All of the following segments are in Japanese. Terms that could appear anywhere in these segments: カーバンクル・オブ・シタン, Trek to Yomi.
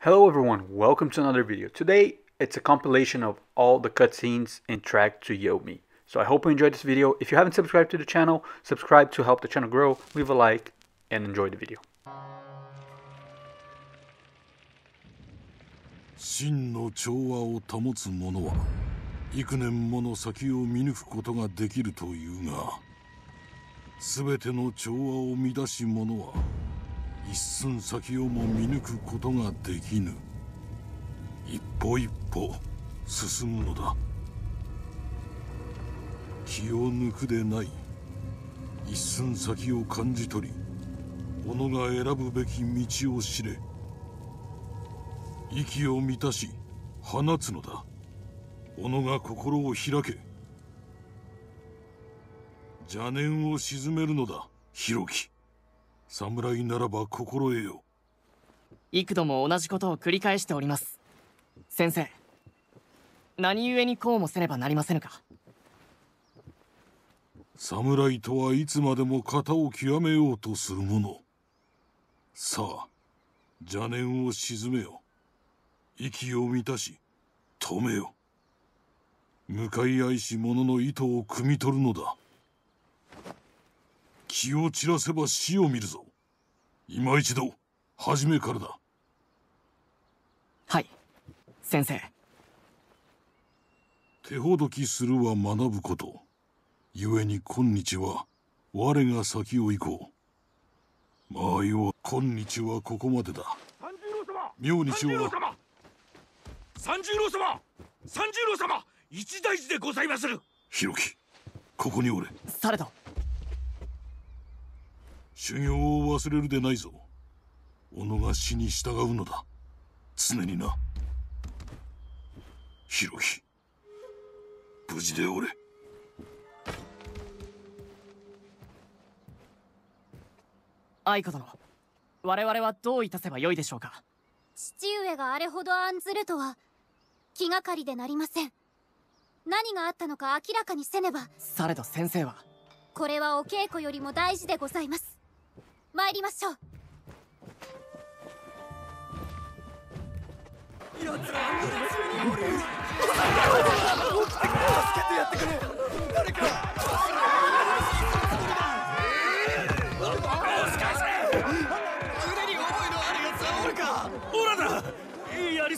Hello everyone, welcome to another video. Today it's a compilation of all the cutscenes in Trek to Yomi. So I hope you enjoyed this video. If you haven't subscribed to the channel, subscribe to help the channel grow, leave a like and enjoy the video. 真の調和を保つ者は幾年もの先を見抜くことができるというが、全ての調和を乱し者は一寸先をも見抜くことができぬ。一歩一歩進むのだ。気を抜くでない。一寸先を感じ取り、己が選ぶべき道を知れ。息を満たし放つのだ。己が心を開け、邪念を鎮めるのだ。浩樹、侍ならば心得よ。幾度も同じことを繰り返しております。先生、何故にこうもせねばなりませぬか。侍とはいつまでも型を極めようとするもの。さあ、邪念を鎮めよ。息を満たし止めよ。向かい合いし者の意図を汲み取るのだ。気を散らせば死を見るぞ。今一度初めからだ。はい、先生。手ほどきするは学ぶこと。故に今日は我が先を行こう。間合いは今日はここまでだ。明日は三十郎様、三十郎様、一大事でございまする。浩樹、ここにおれ。されど。修行を忘れるでないぞ。己が死に従うのだ。常にな。浩樹、無事でおれ。愛子殿、我々はどういたせばよいでしょうか。父上があれほど案ずるとは気がかりでなりません。何があったのか明らかにせねば。されど先生は。これはお稽古よりも大事でございます。参りましょう。奴ら安全中におる。起きてくれ。助けてやってくれ。誰か。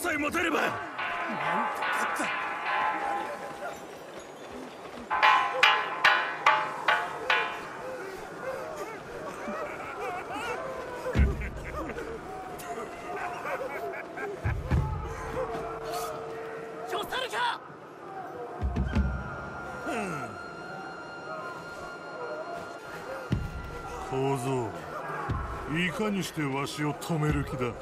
さえ持てれば。なんと勝った。小僧、いかにしてわしを止める気だ。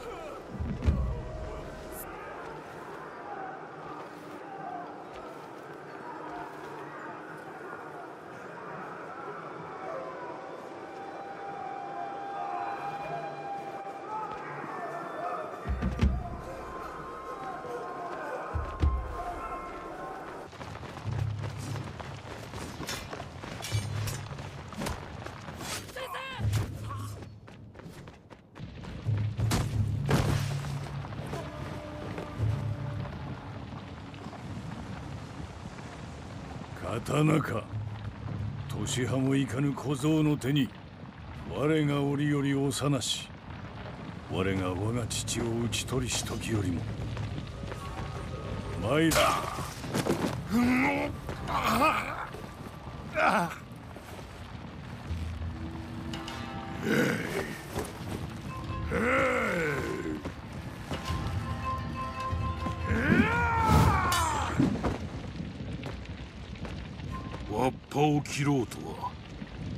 刀か。年派もいかぬ小僧の手に我が折より幼し。我が我が父を討ち取りし時よりも参ら。葉を切ろうとは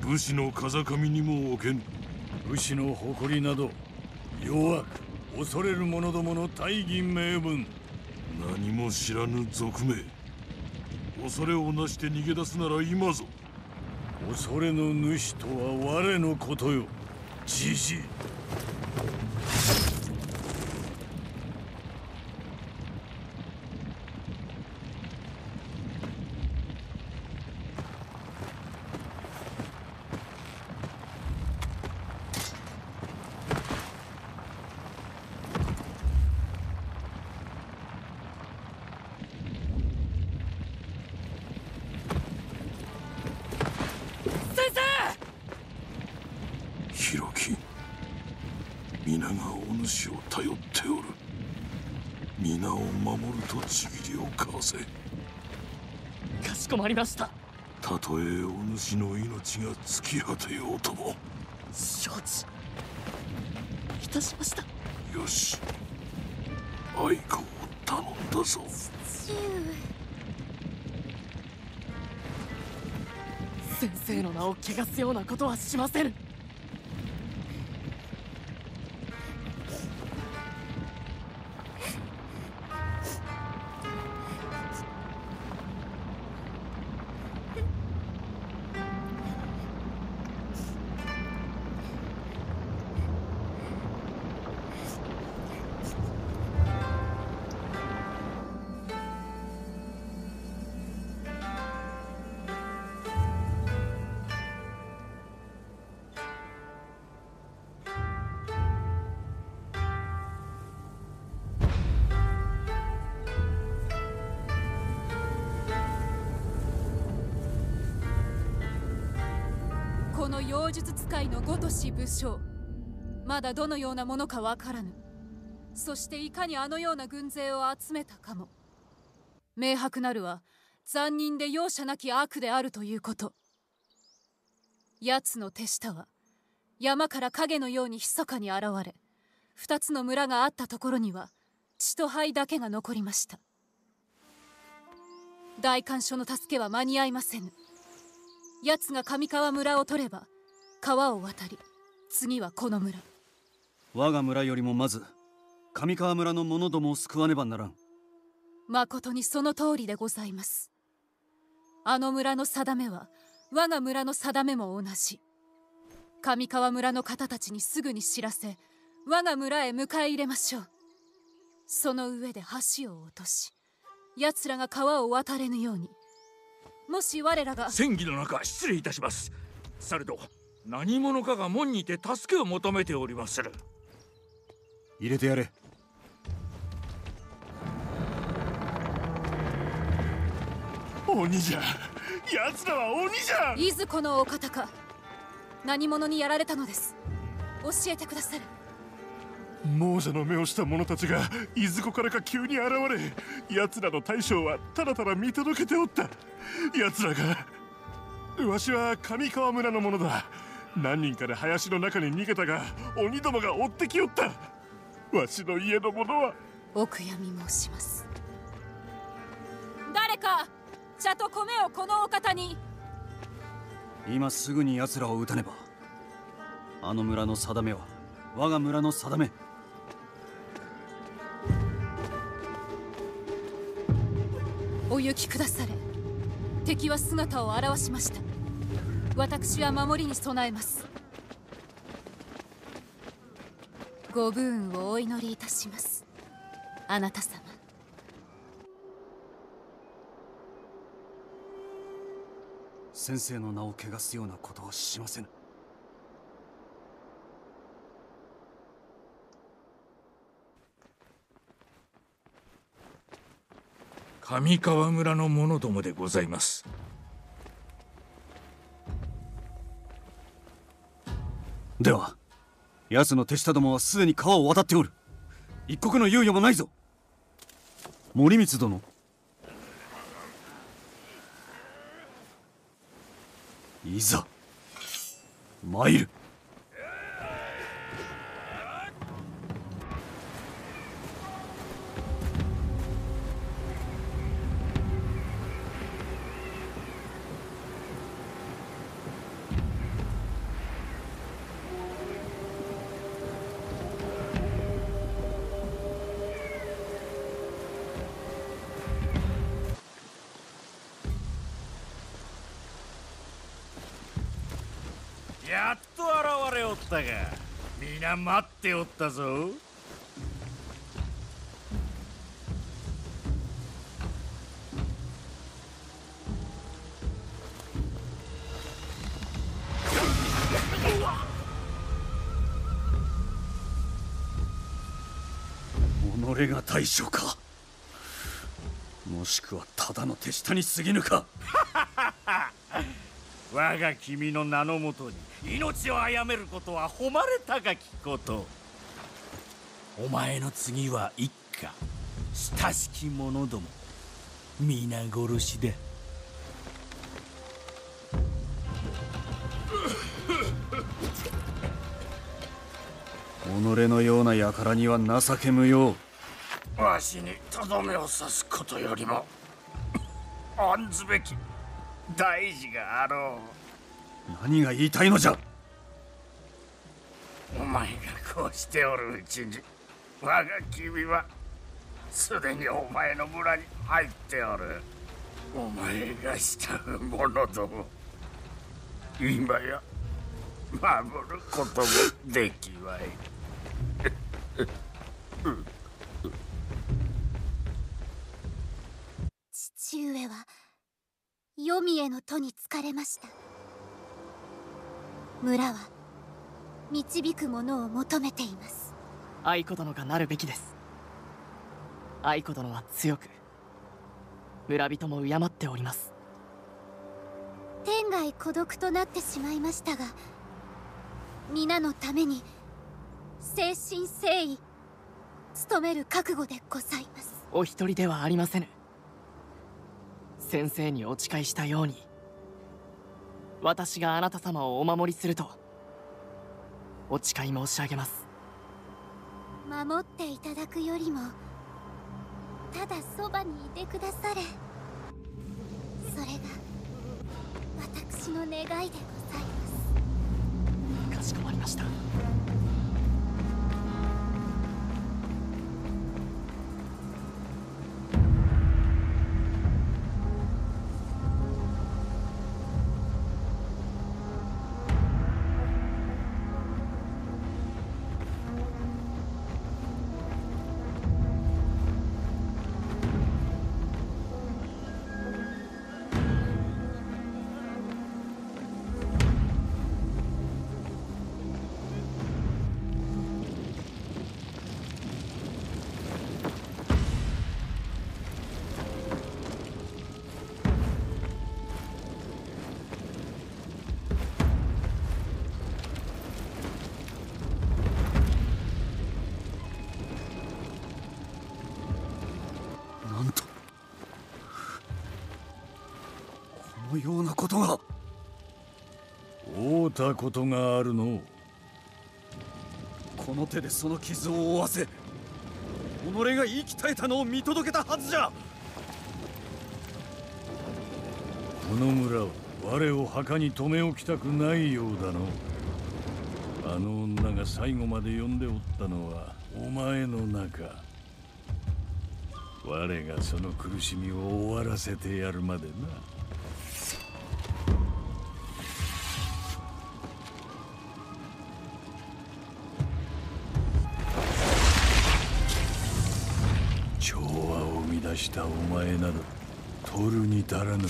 武士の風上にも置けぬ。武士の誇りなど弱く恐れる者どもの大義名分。何も知らぬ俗名。恐れをなして逃げ出すなら今ぞ。恐れの主とは我のことよ。じじい。主を頼っておる。皆を守るとちぎりをかわせ。かしこまりました。たとえお主の命が尽き果てようとも。承知いたしました。よし、愛子を頼んだぞ。父上、先生の名を汚すようなことはしませぬ。妖術使いのごとし武将、まだどのようなものかわからぬ。そしていかにあのような軍勢を集めたかも。明白なるは残忍で容赦なき悪であるということ。奴の手下は山から影のように密かに現れ、二つの村があったところには血と灰だけが残りました。代官所の助けは間に合いませぬ。奴が上川村を取れば川を渡り、次はこの村。我が村よりもまず上川村の者どもを救わねばならん。まことにその通りでございます。あの村の定めは我が村の定めも同じ。上川村の方たちにすぐに知らせ、我が村へ迎え入れましょう。その上で橋を落とし、奴らが川を渡れぬように。もし我らが戦議の中、失礼いたします。されど何者かが門にて助けを求めておりまする。入れてやれ。鬼じゃ、奴らは鬼じゃ。いずこのお方か、何者にやられたのです。教えてくださる。亡者の目をした者たちがいずこからか急に現れ、奴らの大将はただただ見届けておった。奴らが、わしは上川村の者だ。何人かで林の中に逃げたが、鬼どもが追ってきよった。わしの家の者はお悔やみ申します。誰か茶と米をこのお方に。今すぐに奴らを撃たねば。あの村の定めは我が村の定め。お行きくだされ。敵は姿を現しました。私は守りに備えます。ご武運をお祈りいたします、あなた様。先生の名を汚すようなことはしませぬ。上川村の者どもでございます。では奴の手下どもはすでに川を渡っておる。一刻の猶予もないぞ。森光殿、いざ参る。やっと現れおったが、皆待っておったぞ。己が大将か、もしくはただの手下に過ぎぬか。我が君の名のもとに命を殺めることは誉れ高きこと。お前の次は一家、親しき者ども皆殺しだ。己のような輩には情け無用。わしにとどめを刺すことよりも案ずべき大事があろう。何が言いたいのじゃ。お前がこうしておるうちに我が君はすでにお前の村に入っておる。お前がした者ども今や守ることもできまい。父上は黄泉への途に疲れました。村は導くものを求めています。愛子殿がなるべきです。愛子殿は強く、村人も敬っております。天涯孤独となってしまいましたが、皆のために誠心誠意努める覚悟でございます。お一人ではありませぬ。先生にお誓いしたように、私があなた様をお守りするとお誓い申し上げます。守っていただくよりもただそばにいてくだされ、それが私の願いでございます。かしこまりました。ようなことが会うたことがあるの。この手でその傷を負わせ、己が生き絶えたのを見届けたはずじゃ。この村は我を墓に留め置きたくないようだの。あの女が最後まで呼んでおったのはお前の中。我がその苦しみを終わらせてやるまでな。したお前など取るに足らぬ。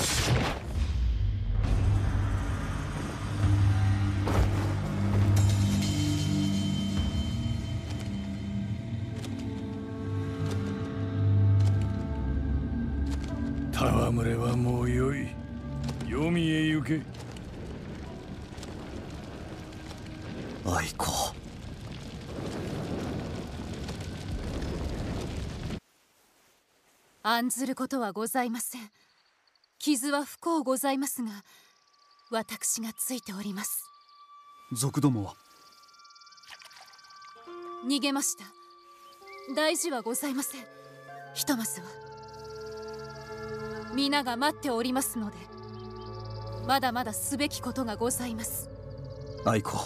戯れはもうよい。黄泉へ行け。愛子。案ずることはございません。傷は不幸ございますが、私がついております。賊どもは逃げました。大事はございません。ひとまずは皆が待っておりますので、まだまだすべきことがございます。愛子、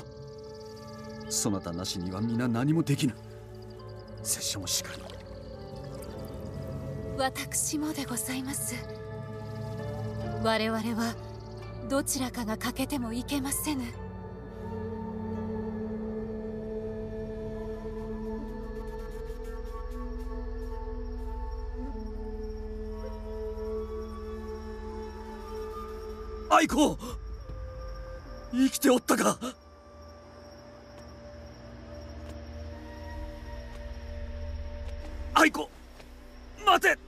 そなたなしには皆何もできぬ。拙者もしかり。私もでございます。我々はどちらかが欠けてもいけませぬ。愛子、生きておったか。愛子、待て。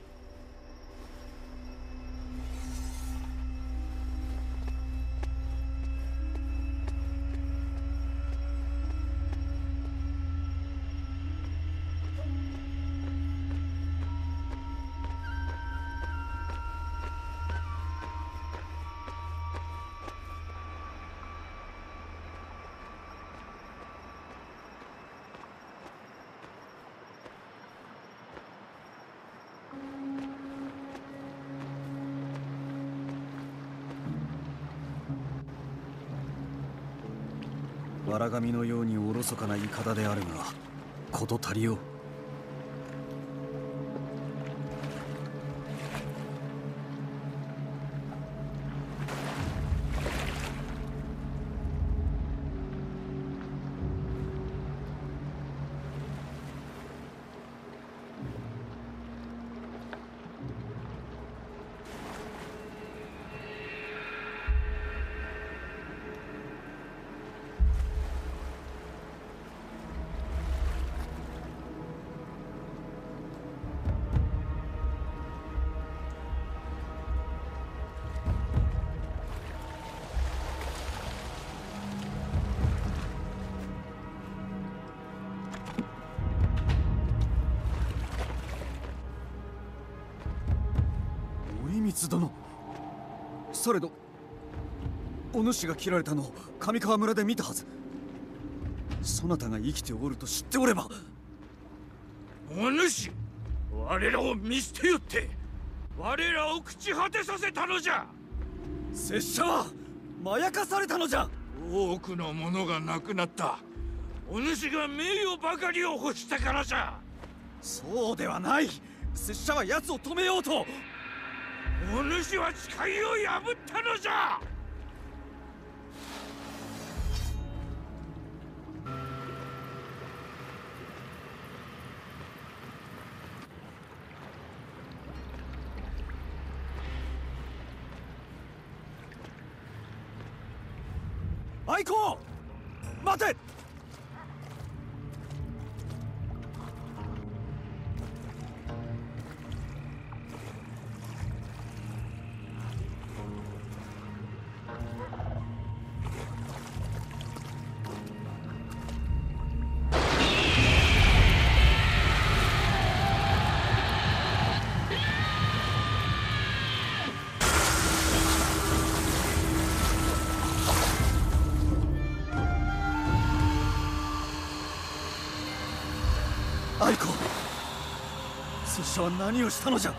わらがみのようにおろそかな輩であるがこと足りよう。殿、されどお主が斬られたのを上川村で見たはず。そなたが生きておると知っておれば。お主、我らを見捨てよって、我らを朽ち果てさせたのじゃ。拙者はまやかされたのじゃ。多くのものがなくなった。お主が名誉ばかりを欲したからじゃ。そうではない。拙者は奴を止めようと。お主は誓いを破ったのじゃ。愛子、待て。拙者は何をしたのじゃ。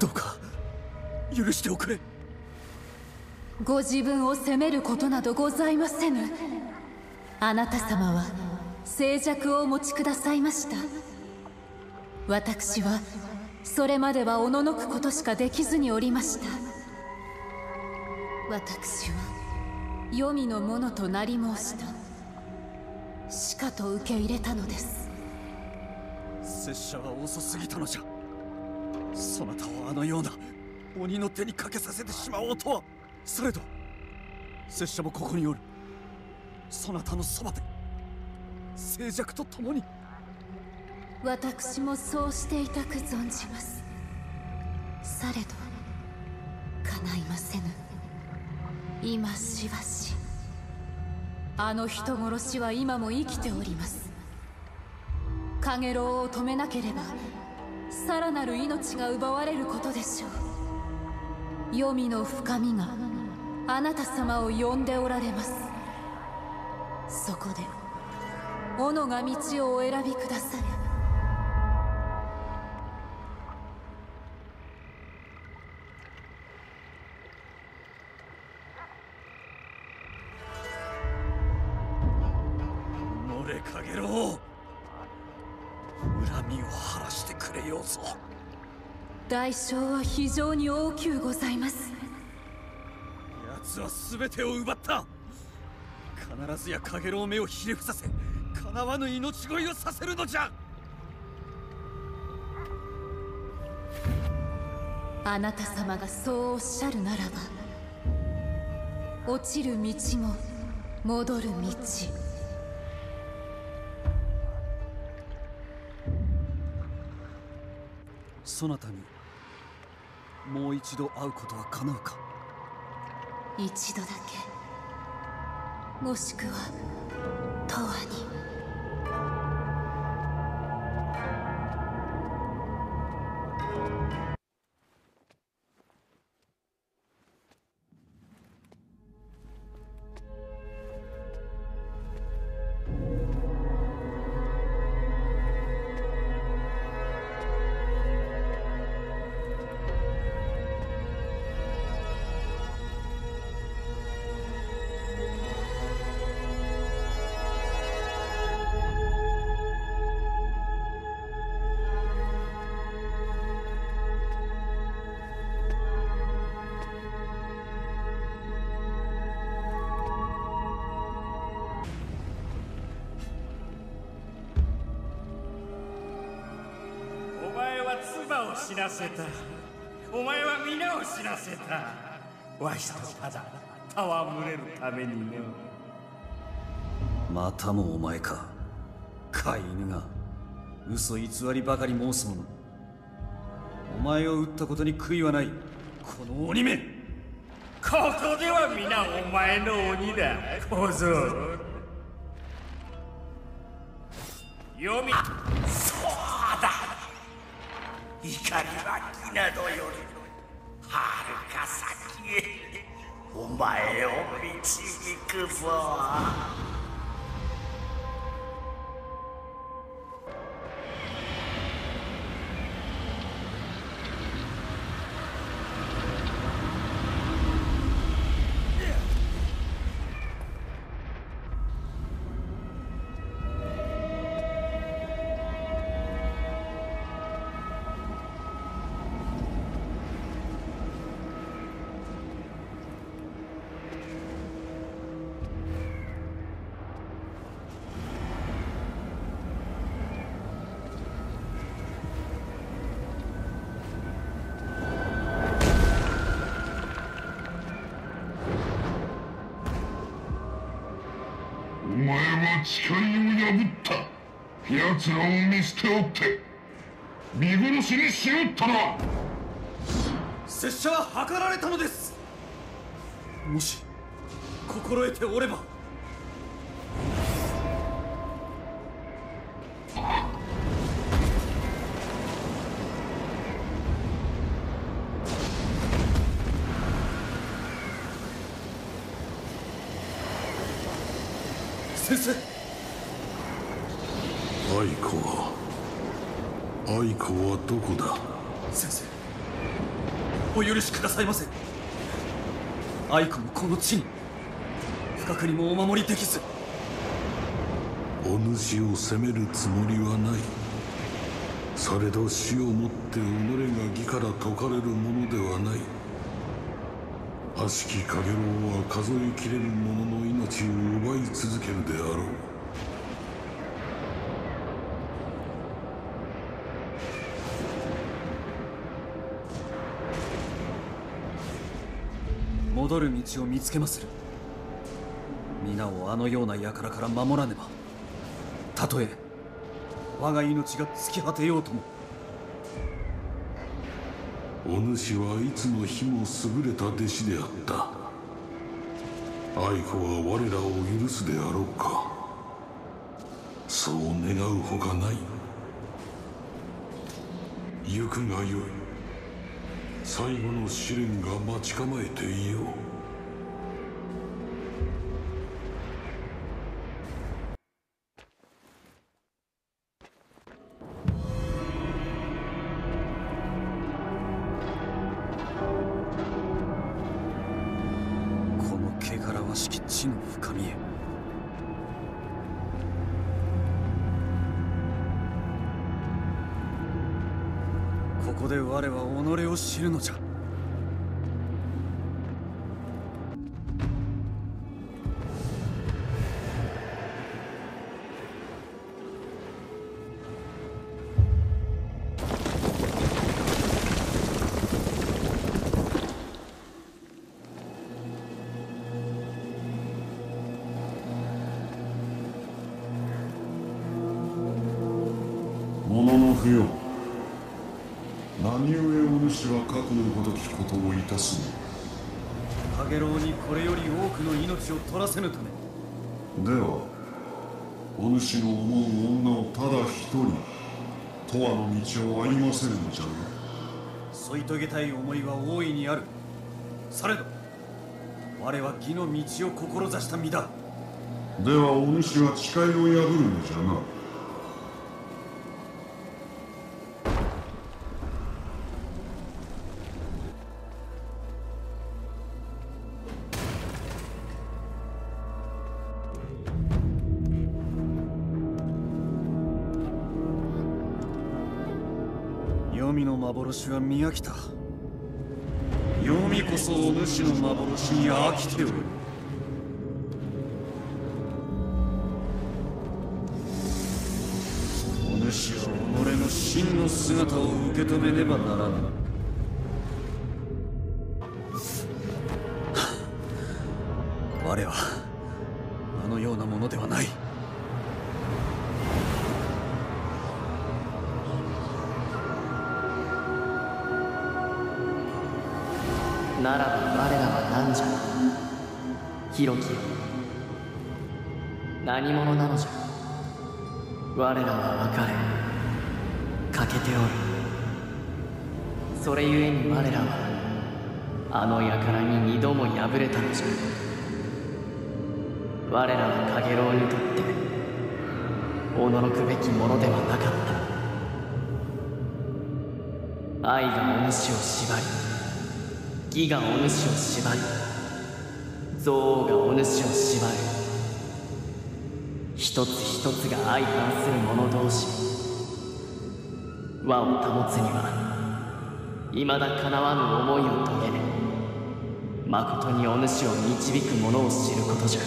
どうか許しておくれ。ご自分を責めることなどございませぬ。あなた様は静寂をお持ちくださいました。私はそれまではおののくことしかできずにおりました。私は黄泉の者となり申した。しかと受け入れたのです。拙者は遅すぎたのじゃ。そなたをあのような鬼の手にかけさせてしまおうとは。されど拙者もここにおる。そなたのそばで静寂と共に。私もそうしていたく存じます。されど叶いませぬ。今しばしあの人殺しは今も生きております。カゲロウを止めなければさらなる命が奪われることでしょう。黄泉の深みがあなた様を呼んでおられます。そこで斧が道をお選びくだされ。おのれカゲロウ、恨みを晴らしてくれようぞ。代償は非常に大きゅうございます。奴は全てを奪った。必ずやカゲロウ目をひれ伏させ、かなわぬ命乞いをさせるのじゃ。あなた様がそうおっしゃるならば、落ちる道も戻る道。そなたにもう一度会うことは叶うか。一度だけ、もしくは永遠に。は妻を死なせた。お前は皆を死なせた。わしとただ戯れるためにね。またもお前か。飼い犬が嘘偽りばかり申すもの。お前を撃ったことに悔いはない。この鬼め。ここでは皆お前の鬼だ、小僧。読み。そうだ。怒りは木などよりはるか先へお前を導くぞ。誓いを破った奴らを見捨ておって見殺しにしおったのは拙者は図られたのです。もし心得ておれば。先生、愛子はどこだ。先生、お許しくださいませ。愛子もこの地に不覚にもお守りできず。お主を責めるつもりはない。されど死をもって己が義から解かれるものではない。悪しきかげろうは数えきれる者の命を奪い続けるであろう。戻る道を見つけまする。皆をあのような輩から守らねば、たとえ我が命が尽き果てようとも。お主はいつの日も優れた弟子であった。愛子は我らを許すであろうか。そう願うほかない。行くがよい。最後の試練が待ち構えていよう。ここで我は己を知るのじゃ。ものの不要。何故お主は過去のごときことをいたすの。かげろうにこれより多くの命を取らせぬため。ではお主の思う女をただ一人とわの道を歩ませるのじゃな。添い遂げたい思いは大いにある。されど我は義の道を志した身だ。ではお主は誓いを破るのじゃな。黄泉の幻は見飽きた。黄泉こそお主の幻に飽きておる。お主は己の真のの姿を受け止めねばならぬ。我はあのようなものではない。ならば我らは何じゃ。弘樹よ、何者なのじゃ。我らは別れ欠けておる。それゆえに我らはあの輩に二度も敗れたのじゃ。我らはカゲロウにとって驚くべきものではなかった。愛がお主を縛り、義がお主を縛り、憎悪がお主を縛る。一つ一つが相反する者同士、和を保つにはいまだかなわぬ思いを遂げね、まことにお主を導く者を知ることじゃ。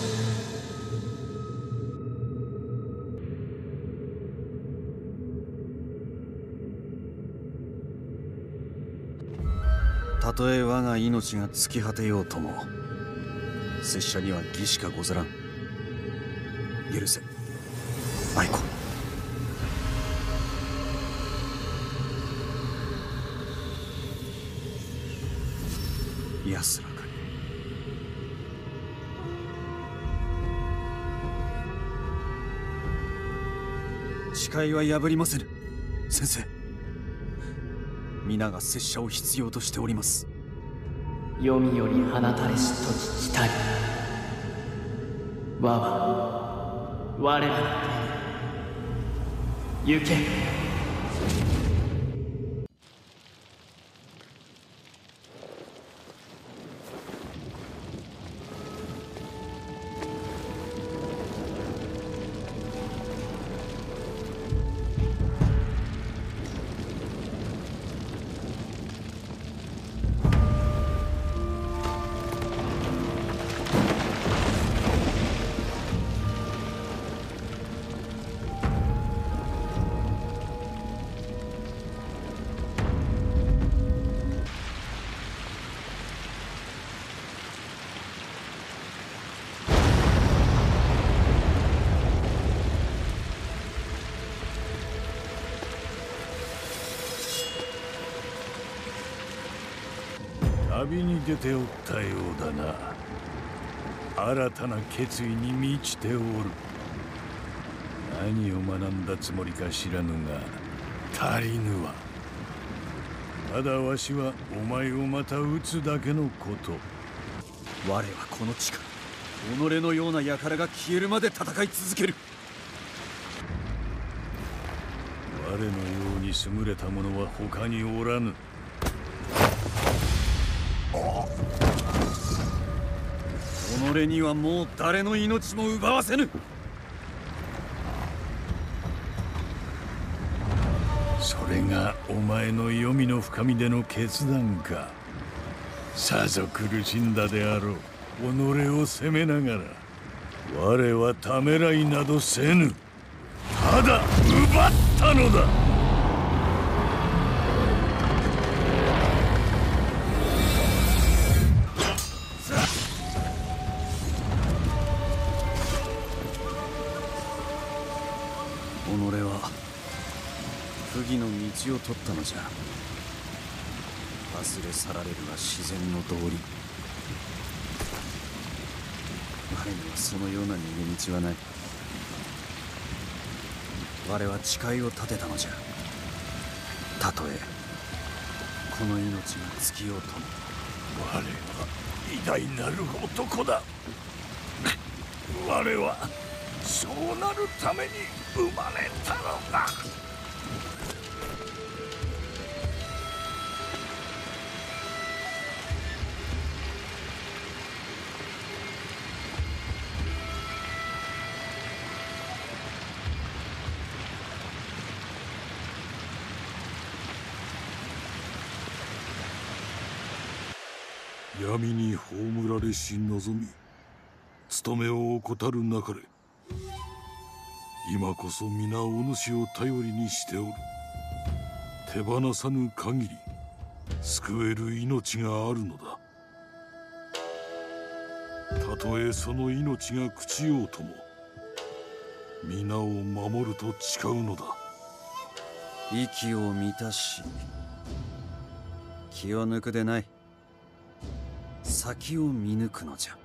たとえ我が命が尽き果てようとも、拙者には義しかござらん。許せ、愛子。安らかに。誓いは破りませぬ。先生、皆が拙者を必要としております。黄泉より放たれし時来たり、和は我らの手に行け。旅に出ておったようだな。新たな決意に満ちておる。何を学んだつもりか知らぬが足りぬわ。ただわしはお前をまた撃つだけのこと。我はこの地から己のような輩が消えるまで戦い続ける。我のように優れた者は他におらぬ。己にはもう誰の命も奪わせぬ。それがお前の黄泉の深みでの決断か。さぞ苦しんだであろう。己を責めながら、我はためらいなどせぬ。ただ奪ったのだ。を取ったのじゃ。忘れ去られるは自然の道理。我にはそのような逃げ道はない。我は誓いを立てたのじゃ。たとえこの命が尽きようとも。我は偉大なる男だ。我はそうなるために生まれたのだ。闇に葬られし望み、務めを怠るなかれ。今こそ皆お主を頼りにしておる。手放さぬ限り救える命があるのだ。たとえその命が朽ちようとも皆を守ると誓うのだ。息を満たし気を抜くでない、先を見抜くのじゃ。